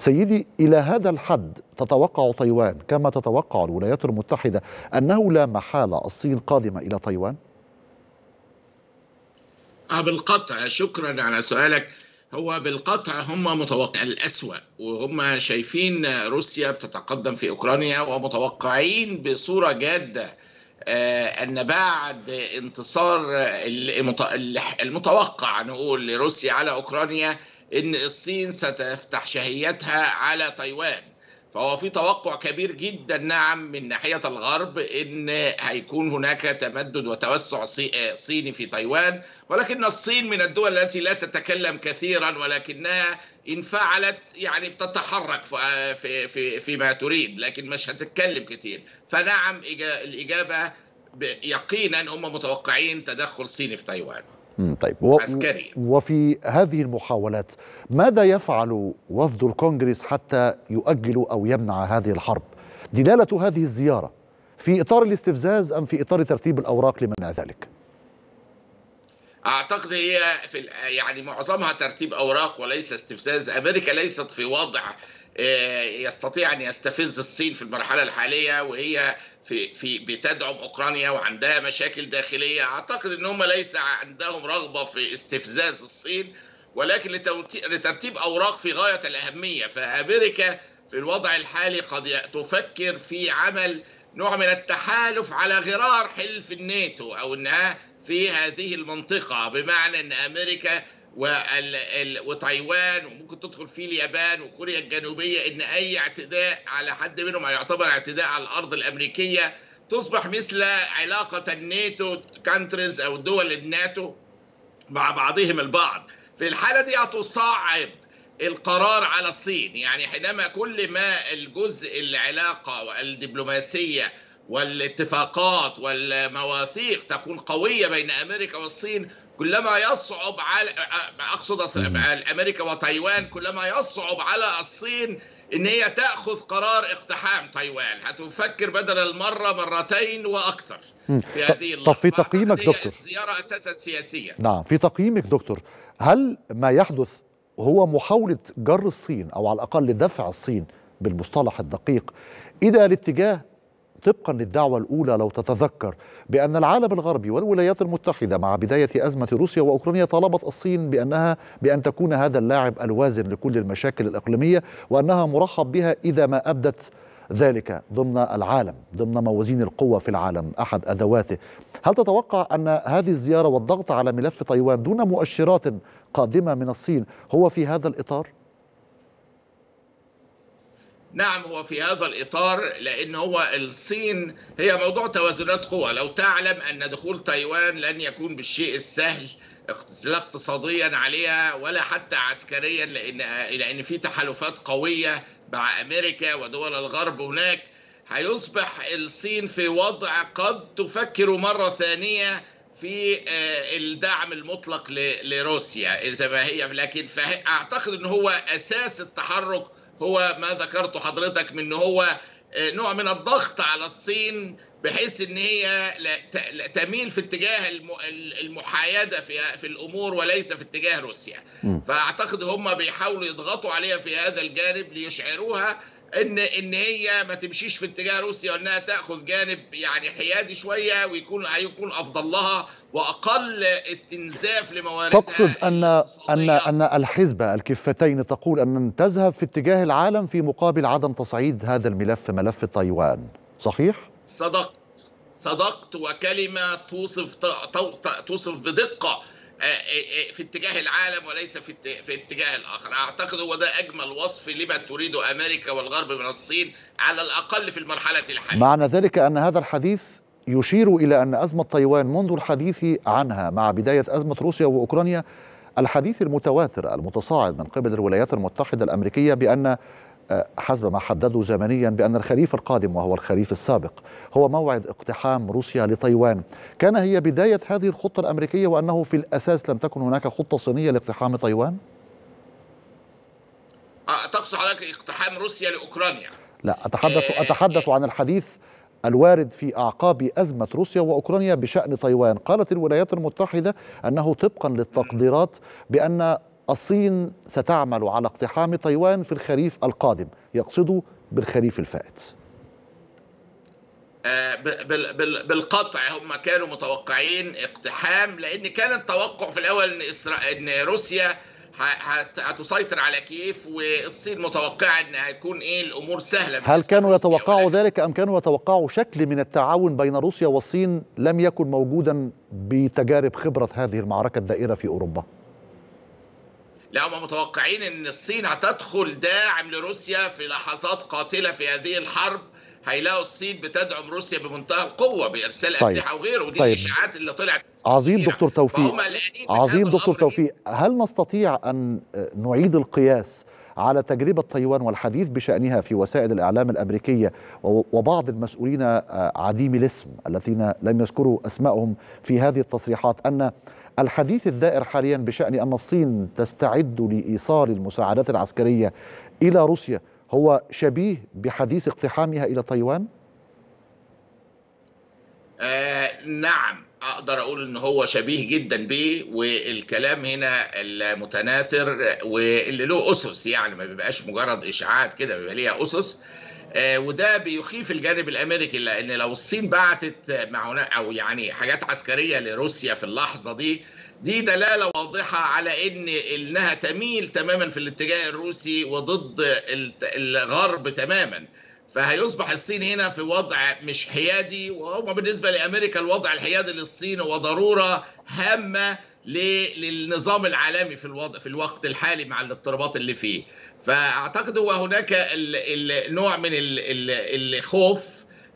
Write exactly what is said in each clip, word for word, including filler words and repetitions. سيدي، إلى هذا الحد تتوقع تايوان كما تتوقع الولايات المتحدة أنه لا محالة الصين قادمة إلى تايوان؟ بالقطع. شكرا على سؤالك. هو بالقطع هم متوقع الأسوأ، وهم شايفين روسيا بتتقدم في أوكرانيا ومتوقعين بصورة جادة أن بعد انتصار المتوقع نقول لروسيا على أوكرانيا أن الصين ستفتح شهيتها على تايوان. فهو في توقع كبير جدا نعم من ناحية الغرب أن هيكون هناك تمدد وتوسع صيني في تايوان، ولكن الصين من الدول التي لا تتكلم كثيرا ولكنها إن فعلت يعني بتتحرك في في فيما تريد، لكن مش هتتكلم كثير. فنعم الإجابة يقينا هم متوقعين تدخل صيني في تايوان. طيب، عسكري. وفي هذه المحاولات ماذا يفعل وفد الكونغرس حتى يؤجل أو يمنع هذه الحرب؟ دلالة هذه الزيارة في إطار الاستفزاز أم في إطار ترتيب الأوراق لمنع ذلك؟ أعتقد هي في يعني معظمها ترتيب أوراق وليس استفزاز. أمريكا ليست في وضع يستطيع أن يستفز الصين في المرحلة الحالية، وهي في في بتدعم أوكرانيا وعندها مشاكل داخلية. أعتقد أن هم ليس عندهم رغبة في استفزاز الصين، ولكن لترتيب أوراق في غاية الأهمية. فأمريكا في الوضع الحالي قد تفكر في عمل نوع من التحالف على غرار حلف الناتو، أو أنها في هذه المنطقة، بمعنى أن أمريكا وتايوان وممكن تدخل فيه اليابان وكوريا الجنوبية، إن أي اعتداء على حد منهم يعتبر اعتداء على الأرض الأمريكية. تصبح مثل علاقة الناتو كانتريز أو دول الناتو مع بعضهم البعض. في الحالة دي هتصعب القرار على الصين، يعني حينما كل ما الجزء العلاقة والدبلوماسية والاتفاقات والمواثيق تكون قوية بين أمريكا والصين، كلما يصعب على أقصد أمريكا وتايوان، كلما يصعب على الصين إن هي تأخذ قرار اقتحام تايوان. هتفكر بدل المرة مرتين وأكثر في هذه اللحظة. طب في تقييمك دكتور، زيارة أساسا سياسية. نعم، في تقييمك دكتور، هل ما يحدث هو محاولة جر الصين أو على الأقل دفع الصين بالمصطلح الدقيق إلى الاتجاه طبقا للدعوة الأولى، لو تتذكر، بأن العالم الغربي والولايات المتحدة مع بداية أزمة روسيا وأوكرانيا طالبت الصين بأنها بأن تكون هذا اللاعب الوازن لكل المشاكل الإقليمية، وأنها مرحب بها إذا ما أبدت ذلك ضمن العالم، ضمن موازين القوة في العالم، أحد أدواته. هل تتوقع أن هذه الزيارة والضغط على ملف تايوان دون مؤشرات قادمة من الصين هو في هذا الإطار؟ نعم، هو في هذا الإطار، لأن هو الصين هي موضوع توازنات قوى. لو تعلم أن دخول تايوان لن يكون بالشيء السهل، لا اقتصاديا عليها ولا حتى عسكريا، لأن لأن في تحالفات قوية مع أمريكا ودول الغرب هناك. هيصبح الصين في وضع قد تفكر مرة ثانية في الدعم المطلق لروسيا زي ما هي، لكن أعتقد أن هو أساس التحرك هو ما ذكرته حضرتك، من هو نوع من الضغط على الصين بحيث ان هي تميل في اتجاه المحايدة في الامور وليس في اتجاه روسيا. فاعتقد هم بيحاولوا يضغطوا عليها في هذا الجانب ليشعروها ان ان هي ما تمشيش في اتجاه روسيا، وانها تاخذ جانب يعني حيادي شويه، ويكون هيكون افضل لها واقل استنزاف لمواردها. تقصد ان ان ان الحزبة الكفتين تقول ان تذهب في اتجاه العالم في مقابل عدم تصعيد هذا الملف، ملف تايوان، صحيح؟ صدقت صدقت وكلمه توصف توصف بدقه في اتجاه العالم وليس في اتجاه الآخر. أعتقد هو ده أجمل وصف لما تريده أمريكا والغرب من الصين على الأقل في المرحلة الحالية. معنى ذلك أن هذا الحديث يشير إلى أن أزمة تايوان منذ الحديث عنها مع بداية أزمة روسيا وأوكرانيا، الحديث المتواتر المتصاعد من قبل الولايات المتحدة الأمريكية بأن حسب ما حددوا زمنيا بأن الخريف القادم، وهو الخريف السابق، هو موعد اقتحام روسيا لتايوان، كان هي بداية هذه الخطة الأمريكية، وأنه في الأساس لم تكن هناك خطة صينية لاقتحام تايوان؟ تقصد حضرتك اقتحام روسيا لأوكرانيا؟ لا، أتحدث أتحدث عن الحديث الوارد في أعقاب أزمة روسيا وأوكرانيا بشأن تايوان. قالت الولايات المتحدة أنه طبقا للتقديرات بأن الصين ستعمل على اقتحام تايوان في الخريف القادم، يقصده بالخريف الفائت. بالقطع هم كانوا متوقعين اقتحام، لأن كان التوقع في الأول إن إسرائيل إن روسيا هتسيطر على كييف، والصين متوقعة أن هيكون إيه الأمور سهلة. هل كانوا يتوقعوا ذلك أم كانوا يتوقعوا شكل من التعاون بين روسيا والصين لم يكن موجودا بتجارب خبرة هذه المعركة الدائرة في أوروبا؟ لا، هم متوقعين أن الصين هتدخل داعم لروسيا في لحظات قاتلة في هذه الحرب، هيلاقوا الصين بتدعم روسيا بمنتهى القوة بإرسال طيب. أسلحة وغيره، ودي طيب. الإشاعات اللي طلعت. عظيم دكتور توفيق، عظيم دكتور توفيق، هل نستطيع أن نعيد القياس على تجربة تايوان والحديث بشأنها في وسائل الإعلام الأمريكية وبعض المسؤولين عديم الاسم الذين لم يذكروا أسمائهم في هذه التصريحات، أن الحديث الدائر حاليا بشأن أن الصين تستعد لإيصال المساعدات العسكرية إلى روسيا هو شبيه بحديث اقتحامها إلى تايوان؟ آه نعم، أقدر أقول إن هو شبيه جدا بيه، والكلام هنا المتناثر واللي له أسس، يعني ما بيبقاش مجرد إشاعات كده، بيبقى ليها أسس. آه وده بيخيف الجانب الأمريكي، لأن لو الصين بعتت معونات أو يعني حاجات عسكرية لروسيا في اللحظة دي، دي دلالة واضحة على إن إنها تميل تماما في الاتجاه الروسي وضد الغرب تماما، فهيصبح الصين هنا في وضع مش حيادي، وهم بالنسبة لأمريكا الوضع الحيادي للصين هو ضرورة هامة للنظام العالمي في الوضع في الوقت الحالي مع الاضطرابات اللي فيه. فأعتقد هو هناك النوع من الخوف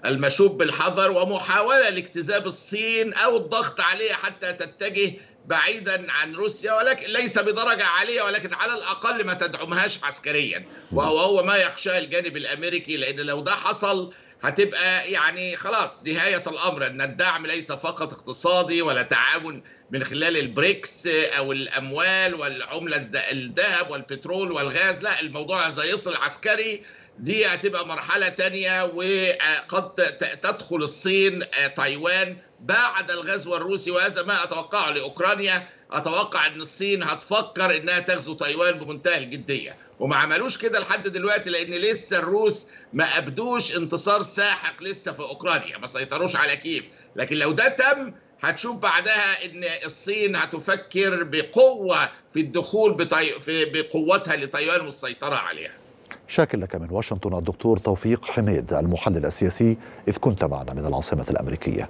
المشوب بالحذر، ومحاولة لاجتذاب الصين أو الضغط عليها حتى تتجه بعيدا عن روسيا، ولكن ليس بدرجة عالية، ولكن على الأقل ما تدعمهاش عسكريا، وهو ما يخشاه الجانب الأمريكي، لأن لو ده حصل هتبقى يعني خلاص نهاية الأمر، أن الدعم ليس فقط اقتصادي ولا تعاون من خلال البريكس أو الأموال والعملة الذهب والبترول والغاز، لا، الموضوع إذا يصل عسكري دي هتبقى مرحلة تانية، وقد تدخل الصين تايوان بعد الغزو الروسي، وهذا ما أتوقعه لأوكرانيا. أتوقع أن الصين هتفكر أنها تغزو تايوان بمنتهى الجدية، وما عملوش كده لحد دلوقتي، لأن لسه الروس ما أبدوش انتصار ساحق لسه في أوكرانيا، ما سيطروش على كييف، لكن لو ده تم هتشوف بعدها أن الصين هتفكر بقوة في الدخول بطي... في... بقوتها لتايوان والسيطرة عليها. شاكر لك من واشنطن الدكتور توفيق حميد المحلل السياسي، إذ كنت معنا من العاصمة الأمريكية.